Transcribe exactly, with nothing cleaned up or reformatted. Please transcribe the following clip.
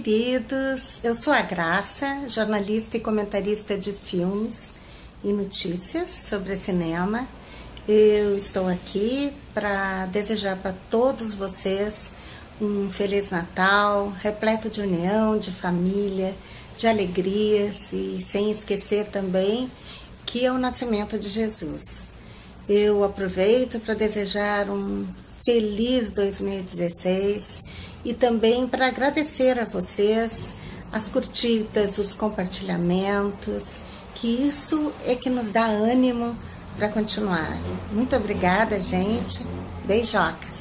queridos, eu sou a Graça, jornalista e comentarista de filmes e notícias sobre cinema. Eu estou aqui para desejar para todos vocês um Feliz Natal, repleto de união, de família, de alegrias e sem esquecer também que é o nascimento de Jesus. Eu aproveito para desejar um feliz dois mil e dezesseis e também para agradecer a vocês as curtidas, os compartilhamentos, que isso é que nos dá ânimo para continuar. Muito obrigada, gente. Beijocas!